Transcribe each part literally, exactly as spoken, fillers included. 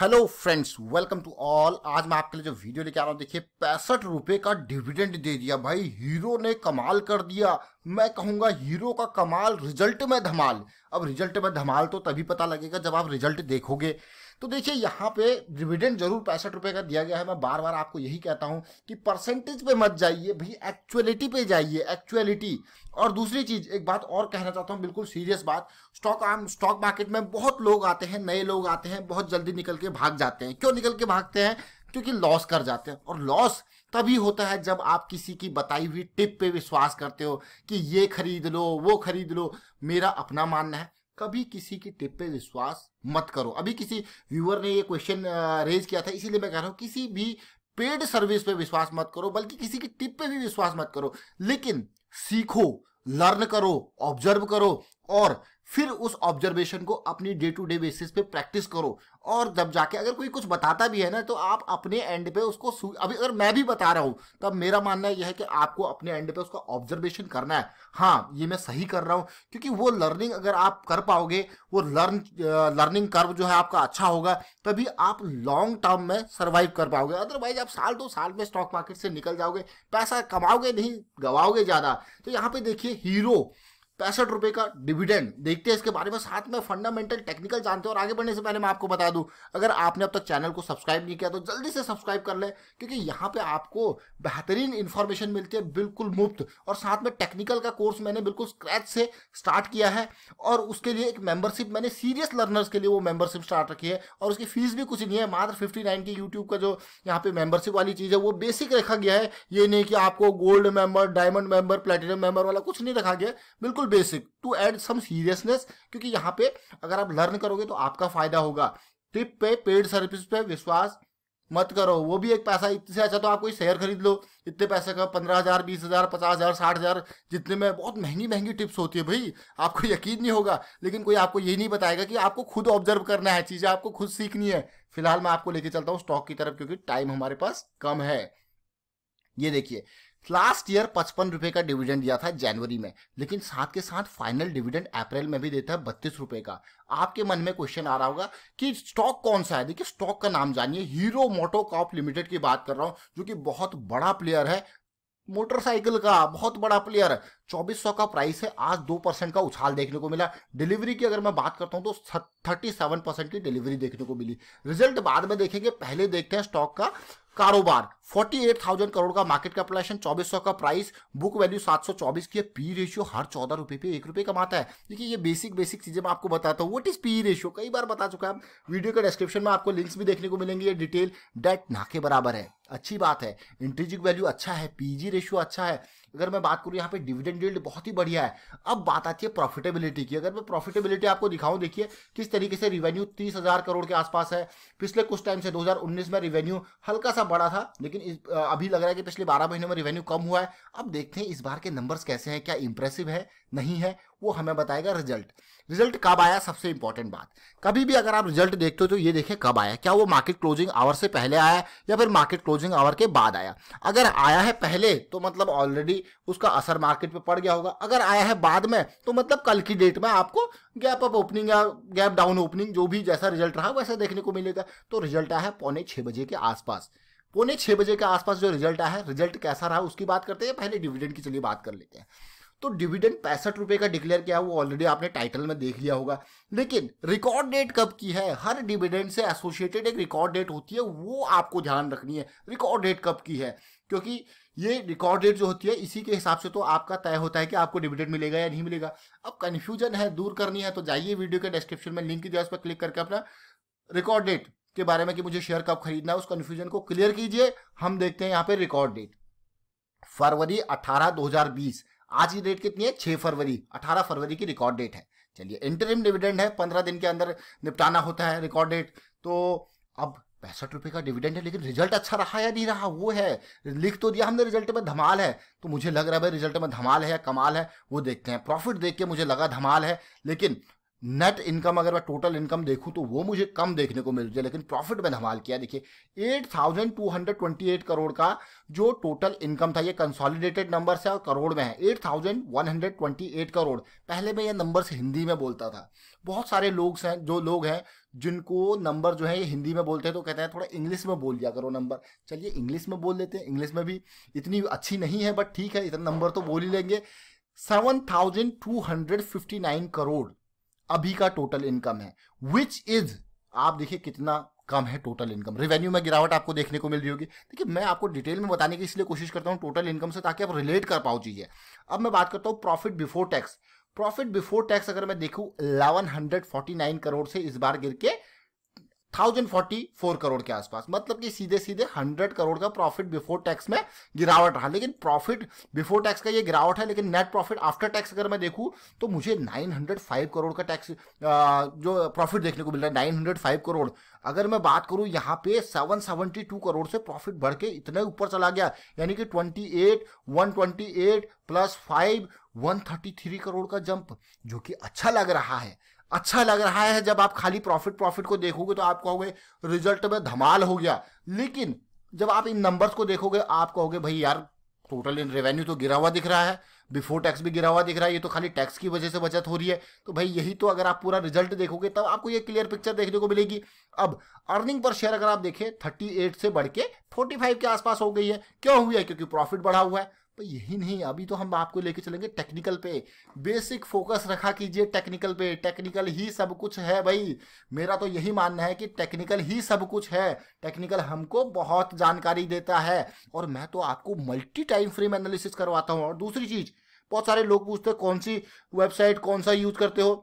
Hello friends, welcome to all. आज मैं आपके लिए जो वीडियो लेके आ रहा हूँ, देखिए पैंसठ रुपए का डिविडेंड दे दिया भाई, हीरो ने कमाल कर दिया। मैं कहूँगा हीरो का कमाल रिजल्ट में धमाल। अब रिजल्ट में धमाल तो तभी पता लगेगा जब आप रिजल्ट देखोगे। तो देखिए यहाँ पे डिविडेंड जरूर पैंसठ रुपए का दिया गया है। मैं बार बार आपको यही कहता हूँ कि परसेंटेज पे मत जाइए भाई, एक्चुअलिटी पे जाइए, एक्चुअलिटी। और दूसरी चीज़, एक बात और कहना चाहता हूँ, बिल्कुल सीरियस बात। स्टॉक आम स्टॉक मार्केट में बहुत लोग आते हैं, नए लोग आते हैं, बहुत जल्दी निकल के भाग जाते हैं। क्यों निकल के भागते हैं? क्योंकि लॉस कर जाते हैं। और लॉस तभी होता है जब आप किसी की बताई हुई टिप पे विश्वास करते हो कि ये खरीद लो, वो खरीद लो। मेरा अपना मानना है, कभी किसी की टिप पे विश्वास मत करो। अभी किसी व्यूअर ने ये क्वेश्चन रेज किया था, इसीलिए मैं कह रहा हूँ किसी भी पेड सर्विस पे विश्वास मत करो, बल्कि किसी की टिप पे भी विश्वास मत करो। लेकिन सीखो, लर्न करो, ऑब्जर्व करो और फिर उस ऑब्जर्वेशन को अपनी डे टू डे बेसिस पे प्रैक्टिस करो। और जब जाके अगर कोई कुछ बताता भी है ना, तो आप अपने एंड पे उसको, अभी अगर मैं भी बता रहा हूँ तब मेरा मानना यह है कि आपको अपने एंड पे उसका ऑब्जर्वेशन करना है। हाँ, ये मैं सही कर रहा हूँ, क्योंकि वो लर्निंग अगर आप कर पाओगे, वो लर्न लर्निंग कर्व जो है आपका अच्छा होगा, तभी आप लॉन्ग टर्म में सर्वाइव कर पाओगे। अदरवाइज आप साल दो साल में स्टॉक मार्केट से निकल जाओगे, पैसा कमाओगे नहीं, गवाओगे ज़्यादा। तो यहाँ पर देखिए हीरो पैंसठ रुपए का डिविडेंड, देखते हैं इसके बारे में, साथ में फंडामेंटल टेक्निकल जानते हैं। और आगे बढ़ने से पहले मैं आपको बता दूं, अगर आपने अब तक चैनल को सब्सक्राइब नहीं किया तो जल्दी से सब्सक्राइब कर लें, क्योंकि यहाँ पे आपको बेहतरीन इन्फॉर्मेशन मिलती है बिल्कुल मुफ्त। और साथ में टेक्निकल का कोर्स मैंने बिल्कुल स्क्रैच से स्टार्ट किया है, और उसके लिए एक मेम्बरशिप मैंने सीरियस लर्नर्स के लिए वो मेम्बरशिप स्टार्ट रखी है। और उसकी फीस भी कुछ नहीं है, मात्र फिफ्टी नाइन की यूट्यूब का जो यहाँ पे मेम्बरशिप वाली चीज़ है वो बेसिक रखा गया है। ये नहीं कि आपको gold member, diamond member, platinum member वाला कुछ नहीं रखा गया, बिल्कुल basic to add some seriousness. क्योंकि यहाँ पे अगर आप लर्न करोगे तो आपका फायदा होगा। टिप पे, पेड सर्विस पे विश्वास मत करो, वो भी एक पैसा। इससे अच्छा तो आप कोई शेयर खरीद लो, इतने पैसे का, पंद्रह हज़ार, बीस हज़ार, पचास हज़ार, साठ हज़ार, जितने में। बहुत महंगी महंगी टिप्स होती है भाई, आपको यकीन नहीं होगा, लेकिन कोई आपको ये नहीं बताएगा कि आपको खुद ऑब्जर्व करना है, चीज़ें आपको खुद सीखनी है। फिलहाल मैं आपको लेके चलता हूँ स्टॉक की तरफ, क्योंकि टाइम हमारे पास कम है। ये देखिए, लास्ट ईयर पचपन रुपए का डिविडेंड दिया था जनवरी में, लेकिन साथ के साथ फाइनल डिविडेंड अप्रैल में भी देता है बत्तीस रुपए का। आपके मन में क्वेश्चन आ रहा होगा कि स्टॉक कौन सा है। देखिए स्टॉक का नाम जानिए, हीरो मोटोकॉर्प लिमिटेड की बात कर रहा हूं, जो कि बहुत बड़ा प्लेयर है मोटरसाइकिल का, बहुत बड़ा प्लेयर। चौबीस सौ का प्राइस है, आज दो परसेंट का उछाल देखने को मिला। डिलीवरी की अगर मैं बात करता हूं तो थर्टी सेवन परसेंट की डिलीवरी देखने को मिली। रिजल्ट बाद में देखेंगे, पहले देखते हैं स्टॉक का कारोबार। अड़तालीस हज़ार करोड़ का मार्केट कैपिटलाइजेशन, चौबीस सौ का प्राइस, बुक वैल्यू सात सौ चौबीस की है। पी रेशियो हर चौदह रुपए पे एक रुपए कमाता है। देखिए ये बेसिक बेसिक चीजें मैं आपको बताता हूँ। व्हाट इज पी रेशियो, कई बार बता चुका है। वीडियो के डिस्क्रिप्शन में आपको लिंक्स भी देखने को मिलेंगे। ये डिटेल डेट ना के बराबर है, अच्छी बात है। इंट्रिंसिक वैल्यू अच्छा है, पीजी रेशियो अच्छा है। अगर मैं बात करूँ यहाँ पे डिविडेंड यील्ड बहुत ही बढ़िया है। अब बात आती है प्रॉफिटेबिलिटी की। अगर मैं प्रॉफिटेबिलिटी आपको दिखाऊँ, देखिए किस तरीके से रिवेन्यू तीस हजार करोड़ के आसपास है। पिछले कुछ टाइम से दो हज़ार उन्नीस में रिवेन्यू हल्का सा बढ़ा था, लेकिन इस, अभी लग रहा है कि पिछले बारह महीने में रिवेन्यू कम हुआ है। अब देखते हैं इस बार के नंबर्स कैसे हैं, क्या इंप्रेसिव है नहीं है, वो हमें बताएगा रिजल्ट। रिजल्ट कब आया, सबसे इंपॉर्टेंट बात। कभी भी अगर आप रिजल्ट देखते हो तो ये देखें कब आया, क्या वो मार्केट क्लोजिंग आवर से पहले आया या फिर मार्केट क्लोजिंग आवर के बाद आया। अगर आया है पहले तो मतलब ऑलरेडी उसका असर मार्केट पे पड़ गया होगा, अगर आया है बाद में तो मतलब कल की डेट में आपको गैप अप ओपनिंग या गैप डाउन ओपनिंग, जो भी जैसा रिजल्ट रहा वैसा देखने को मिलेगा। तो रिजल्ट आया है पौने छः बजे के आसपास, पौने छः बजे के आसपास जो रिजल्ट आया है। रिजल्ट कैसा रहा उसकी बात करते हैं, पहले डिविडेंड की चलिए बात कर लेते हैं। तो डिविडेंड पैंसठ रुपए का डिक्लेयर किया, वो ऑलरेडी आपने टाइटल में देख लिया होगा। लेकिन रिकॉर्ड डेट कब की है, हर डिविडेंड से एसोसिएटेड एक रिकॉर्ड डेट होती है, वो आपको ध्यान रखनी है। रिकॉर्ड डेट कब की है, क्योंकि ये रिकॉर्ड डेट जो होती है इसी के हिसाब से तो आपका तय होता है कि आपको डिविडेंड मिलेगा या नहीं मिलेगा। अब कन्फ्यूजन है, दूर करनी है तो जाइए वीडियो के डिस्क्रिप्शन में लिंक दिया, उस पर क्लिक करके अपना रिकॉर्ड डेट के बारे में कि मुझे शेयर कब खरीदना है, उस कन्फ्यूजन को क्लियर कीजिए। हम देखते हैं यहाँ पे रिकॉर्ड डेट फरवरी अठारह दो हजार बीस आज की डेट कितनी है, छह फरवरी। अठारह फरवरी की रिकॉर्ड डेट है। चलिए, इंटरिम डिविडेंड है, पंद्रह दिन के अंदर निपटाना होता है रिकॉर्ड डेट। तो अब पैंसठ रुपए का डिविडेंड है, लेकिन रिजल्ट अच्छा रहा या नहीं रहा वो है। लिख तो दिया हमने रिजल्ट में धमाल है, तो मुझे लग रहा है भाई रिजल्ट में धमाल है या कमाल है वो देखते हैं। प्रॉफिट देख के मुझे लगा धमाल है, लेकिन नेट इनकम अगर मैं टोटल इनकम देखूं तो वो मुझे कम देखने को मिलती है, लेकिन प्रॉफिट में धमाल किया। देखिए आठ हज़ार दो सौ अट्ठाईस करोड़ का जो टोटल इनकम था, ये कंसोलिडेटेड नंबर से और करोड़ में है आठ हज़ार एक सौ अट्ठाईस करोड़। पहले मैं ये नंबर्स हिंदी में बोलता था, बहुत सारे लोग हैं जो लोग हैं जिनको नंबर जो है ये हिंदी में बोलते हैं तो कहते हैं थोड़ा इंग्लिश में बोल दिया करो नंबर। चलिए इंग्लिश में बोल लेते हैं, इंग्लिश में भी इतनी अच्छी नहीं है बट ठीक है, इतना नंबर तो बोल ही लेंगे। Seven thousand two hundred fifty nine crore अभी का टोटल इनकम है, विच इज, आप देखिए कितना कम है टोटल इनकम। रेवेन्यू में गिरावट आपको देखने को मिल रही होगी। देखिए मैं आपको डिटेल में बताने की इसलिए कोशिश करता हूँ टोटल इनकम से, ताकि आप रिलेट कर पाओ चीजें। अब मैं बात करता हूँ profit before tax. Profit before tax अगर मैं देखूँ eleven hundred forty nine crore से इस बार गिर के थाउजेंड फोर्टी फोर करोड़ के आसपास, मतलब कि सीधे सीधे हंड्रेड करोड़ का प्रॉफिट बिफोर टैक्स में गिरावट रहा। लेकिन प्रॉफिट बिफोर टैक्स का ये गिरावट है, लेकिन नेट प्रॉफिट आफ्टर टैक्स अगर मैं देखूं तो मुझे नाइन हंड्रेड फाइव करोड़ का टैक्स जो प्रॉफिट देखने को मिल रहा है, नाइन हंड्रेड फाइव करोड़। अगर मैं बात करूं यहाँ पे सेवन सेवेंटी टू करोड़ से प्रॉफिट बढ़ के इतने ऊपर चला गया, यानी कि twenty eight one twenty eight plus five one thirty three crore का जंप, जो कि अच्छा लग रहा है। अच्छा लग रहा है जब आप खाली प्रॉफिट प्रॉफिट को देखोगे तो आप कहोगे रिजल्ट में धमाल हो गया, लेकिन जब आप इन नंबर्स को देखोगे आप कहोगे भाई यार टोटल इन रेवेन्यू तो गिरा हुआ दिख रहा है, बिफोर टैक्स भी गिरा हुआ दिख रहा है, ये तो खाली टैक्स की वजह से बचत हो रही है। तो भाई यही तो, अगर आप पूरा रिजल्ट देखोगे तब आपको ये क्लियर पिक्चर देखने को मिलेगी। अब अर्निंग पर शेयर अगर आप देखें थर्टी एट से बढ़ के फोर्टी फाइव के आसपास हो गई है। क्यों हुई है? क्योंकि प्रॉफिट बढ़ा हुआ है। पर यही नहीं, अभी तो हम आपको लेके चलेंगे टेक्निकल पे। बेसिक फोकस रखा कीजिए टेक्निकल पे, टेक्निकल ही सब कुछ है भाई। मेरा तो यही मानना है कि टेक्निकल ही सब कुछ है, टेक्निकल हमको बहुत जानकारी देता है। और मैं तो आपको मल्टी टाइम फ्रेम एनालिसिस करवाता हूँ। और दूसरी चीज, बहुत सारे लोग पूछते हैं कौन सी वेबसाइट कौन सा यूज करते हो।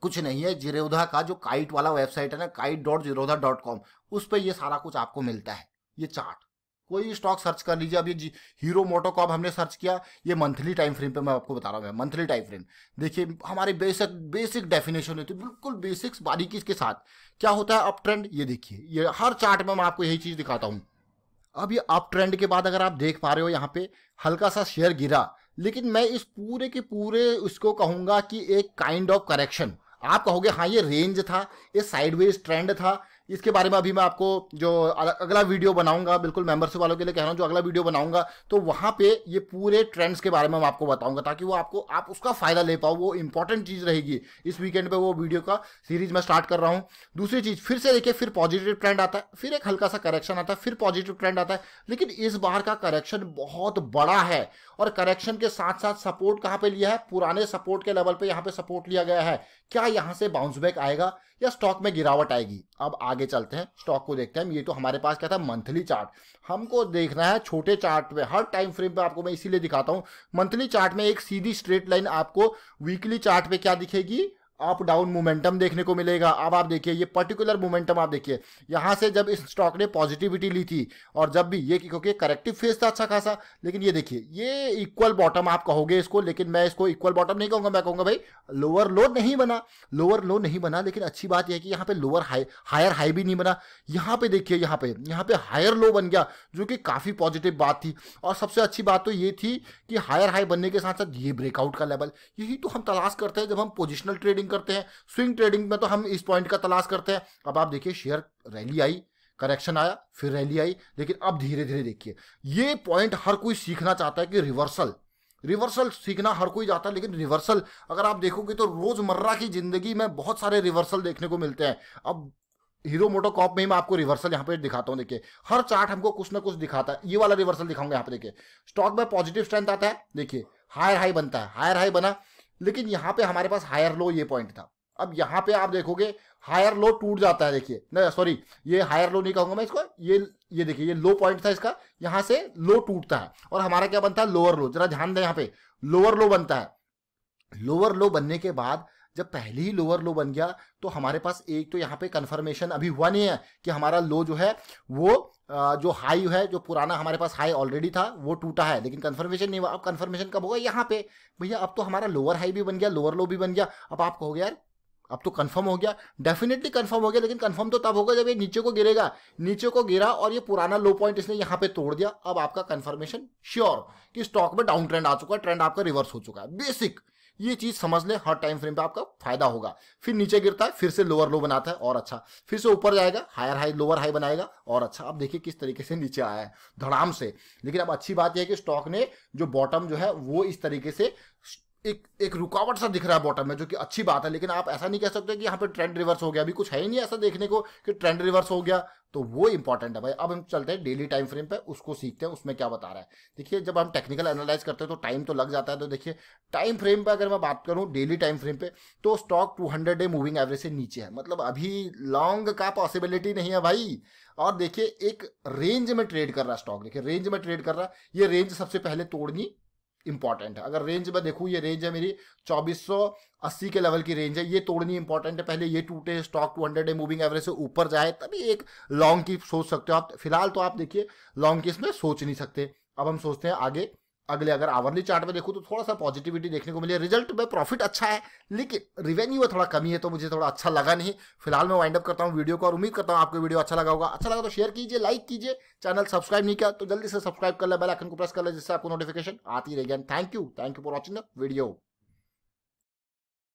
कुछ नहीं है, जिरोधा का जो काइट वाला वेबसाइट है ना, kite dot Zerodha dot com, उस पर यह सारा कुछ आपको मिलता है। ये चार्ट कोई स्टॉक सर्च कर लीजिए। अब ये हीरो मोटोकॉर्प हमने सर्च किया, ये मंथली टाइम फ्रेम पे मैं आपको बता रहा हूँ। मैं मंथली टाइम फ्रेम देखिए, हमारे बेसिक बेसिक डेफिनेशन होती है, बिल्कुल बेसिक्स बारीकी के साथ क्या होता है अप ट्रेंड। ये देखिए, ये हर चार्ट में मैं आपको यही चीज़ दिखाता हूँ। अब ये अप ट्रेंड के बाद अगर आप देख पा रहे हो यहाँ पे हल्का सा शेयर गिरा, लेकिन मैं इस पूरे के पूरे उसको कहूँगा कि एक काइंड ऑफ करेक्शन। आप कहोगे हाँ ये रेंज था, ये साइडवेज ट्रेंड था। इसके बारे में अभी मैं आपको जो अगला वीडियो बनाऊंगा, बिल्कुल मेंबरशिप वालों के लिए कह रहा हूँ, जो अगला वीडियो बनाऊंगा तो वहाँ पे ये पूरे ट्रेंड्स के बारे में मैं आपको बताऊंगा, ताकि वो आपको आप उसका फ़ायदा ले पाओ। वो इंपॉर्टेंट चीज़ रहेगी। इस वीकेंड पे वो वीडियो का सीरीज मैं स्टार्ट कर रहा हूँ। दूसरी चीज़, फिर से देखिए, फिर पॉजिटिव ट्रेंड आता है, फिर एक हल्का सा करेक्शन आता है, फिर पॉजिटिव ट्रेंड आता है। लेकिन इस बार का करेक्शन बहुत बड़ा है, और करेक्शन के साथ साथ सपोर्ट कहाँ पर लिया है? पुराने सपोर्ट के लेवल पर यहाँ पर सपोर्ट लिया गया है। क्या यहाँ से बाउंस बैक आएगा या स्टॉक में गिरावट आएगी? अब आगे चलते हैं, स्टॉक को देखते हैं। ये तो हमारे पास क्या था? Monthly chart. हमको देखना है छोटे चार्ट में, हर टाइम फ्रेम पे आपको मैं इसीलिए दिखाता हूँ। मंथली चार्ट में एक सीधी स्ट्रेट लाइन आपको, वीकली चार्ट पे क्या दिखेगी? अप डाउन मोमेंटम देखने को मिलेगा। अब आप देखिए ये पर्टिकुलर मोमेंटम, आप देखिए यहाँ से जब इस स्टॉक ने पॉजिटिविटी ली थी, और जब भी ये, क्योंकि करेक्टिव फेज था अच्छा खासा, लेकिन ये देखिए ये इक्वल बॉटम आप कहोगे इसको, लेकिन मैं इसको इक्वल बॉटम नहीं कहूँगा। मैं कहूँगा भाई लोअर लो नहीं बना, लोअर लो नहीं बना। लेकिन अच्छी बात यह है कि यहाँ पर लोअर हाई, हायर हाई भी नहीं बना। यहाँ पर देखिए, यहाँ पर यहाँ पर हायर लो बन गया, जो कि काफ़ी पॉजिटिव बात थी। और सबसे अच्छी बात तो ये थी कि हायर हाई बनने के साथ साथ ये ब्रेकआउट का लेवल, यही तो हम तलाश करते हैं जब हम पोजिशनल ट्रेडिंग करते हैं। स्विंग ट्रेडिंग में तो हम इस पॉइंट का तलाश करते हैं। अब आप देखिए शेयर रैली आई, करेक्शन आया, फिर रैली आई, लेकिन अब धीरे धीरे देखिए ये पॉइंट हर कोई सीखना चाहता है कि रिवर्सल रिवर्सल सीखना हर कोई चाहता है। लेकिन रिवर्सल अगर आप देखोगे तो रोजमर्रा की जिंदगी में बहुत सारे रिवर्सल देखने को मिलते हैं। अब हीरो मोटोकॉर्प में ही मैं आपको रिवर्सल यहाँ पे दिखाता हूँ। देखिए हर चार्ट हमको कुछ ना कुछ दिखाता है। ये वाला रिवर्सल दिखाऊंगा यहाँ पे। देखिए स्टॉक में पॉजिटिव स्ट्रेंथ आता है, देखिए हायर हाई बनता है, हायर हाई बना, लेकिन यहाँ पे हमारे पास हायर लो ये पॉइंट था। अब यहाँ पे आप देखोगे हायर लो टूट जाता है। देखिए नहीं, सॉरी, ये हायर लो नहीं कहूँगा मैं इसको, ये ये देखिए ये लो पॉइंट था इसका, यहाँ से लो टूटता है और हमारा क्या बनता है? Lower low. जरा ध्यान दें, यहाँ पे लोअर लो बनता है। लोअर लो बनने के बाद जब पहले ही लोअर लो बन गया तो हमारे पास एक तो यहाँ पे कंफर्मेशन अभी हुआ नहीं है कि हमारा लो जो है वो जो हाई है, जो पुराना हमारे पास हाई ऑलरेडी था वो टूटा है, लेकिन कंफर्मेशन नहीं हुआ। अब कंफर्मेशन कब होगा? यहाँ पे भैया अब तो हमारा लोअर हाई भी बन गया, लोअर लो भी बन गया। अब आप कहोगे यार अब तो कंफर्म हो गया, डेफिनेटली कंफर्म हो गया। लेकिन कंफर्म तो तब होगा जब ये नीचे को गिरेगा। नीचे को गिरा और ये पुराना लो पॉइंट इसने यहाँ पे तोड़ दिया। अब आपका कंफर्मेशन श्योर कि स्टॉक में डाउन ट्रेंड आ चुका है, ट्रेंड आपका रिवर्स हो चुका है। बेसिक ये चीज समझ ले, हर टाइम फ्रेम पे आपका फायदा होगा। फिर नीचे गिरता है, फिर से लोअर लो बनाता है और अच्छा, फिर से ऊपर जाएगा, हायर हाई लोअर हाई बनाएगा और अच्छा। आप देखिए किस तरीके से नीचे आया है धड़ाम से। लेकिन अब अच्छी बात यह है कि स्टॉक ने जो बॉटम जो है वो इस तरीके से एक एक रुकावट सा दिख रहा है बॉटम में, जो कि अच्छी बात है। लेकिन आप ऐसा नहीं कह सकते कि यहाँ पे ट्रेंड रिवर्स हो गया, अभी कुछ है ही नहीं ऐसा देखने को कि ट्रेंड रिवर्स हो गया, तो वो इंपॉर्टेंट है भाई। अब हम चलते हैं डेली टाइम फ्रेम पे, उसको सीखते हैं उसमें क्या बता रहा है। देखिए जब हम टेक्निकल एनालाइज करते हैं तो टाइम तो लग जाता है। तो देखिए टाइम फ्रेम पे अगर मैं बात करूँ डेली टाइम फ्रेम पे, तो stock two hundred day moving average से नीचे है, मतलब अभी लॉन्ग का पॉसिबिलिटी नहीं है भाई। और देखिए एक रेंज में ट्रेड कर रहा है स्टॉक, देखिए रेंज में ट्रेड कर रहा है। ये रेंज सबसे पहले तोड़नी इंपॉर्टेंट है। अगर रेंज में देखूँ, ये रेंज है मेरी चौबीस सौ अस्सी के लेवल की रेंज है, ये तोड़नी इंपॉर्टेंट है। पहले ये टूटे, stock two hundred day moving average से ऊपर जाए, तभी एक लॉन्ग की सोच सकते हो आप। फिलहाल तो आप देखिए लॉन्ग की इसमें सोच नहीं सकते। अब हम सोचते हैं आगे अगले, अगर आवरली चार्ट में देखूँ तो थोड़ा सा पॉजिटिविटी देखने को मिली है। रिजल्ट में प्रॉफिट अच्छा है लेकिन रिवेन्यू में थोड़ा कमी है, तो मुझे थोड़ा अच्छा लगा नहीं। फिलहाल मैं वाइंड अप करता हूँ वीडियो को और उम्मीद करता हूँ आपको वीडियो अच्छा लगा होगा। अच्छा लगा तो शेयर कीजिए, लाइक कीजिए। चैनल सब्सक्राइब नहीं किया तो जल्दी से सब्सक्राइब कर ले, बेल आइकन को प्रेस कर ले, जिससे आपको नोटिफिकेशन आती रहेगी। And thank you thank you for watching the video.